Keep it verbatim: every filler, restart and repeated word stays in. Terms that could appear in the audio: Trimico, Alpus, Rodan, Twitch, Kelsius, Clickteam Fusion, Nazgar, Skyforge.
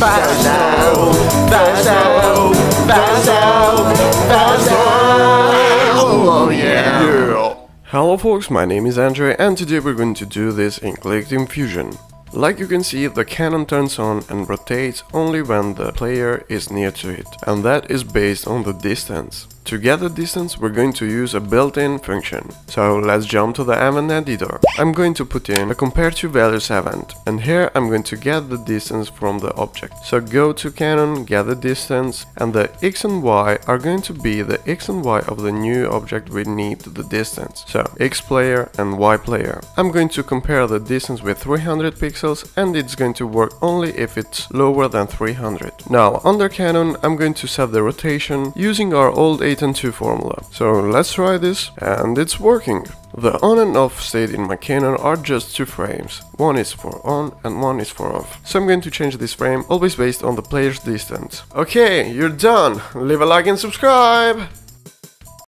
Fast out, fast out, fast out, fast out. Oh yeah. yeah. Hello folks, my name is Andre and today we're going to do this in Clickteam Fusion. Like you can see, the cannon turns on and rotates only when the player is near to it, and that is based on the distance. To gather distance, we're going to use a built-in function. So let's jump to the event editor. I'm going to put in a compare to values event, and here I'm going to get the distance from the object. So go to cannon, gather distance, and the x and y are going to be the x and y of the new object we need the distance. So x player and y player. I'm going to compare the distance with three hundred pixels. And it's going to work only if it's lower than three hundred. Now under Canon I'm going to set the rotation using our old eight and two formula. So let's try this, and it's working. The on and off state in my Canon are just two frames, one is for on and one is for off. So I'm going to change this frame always based on the player's distance. Okay, you're done! Leave a like and subscribe!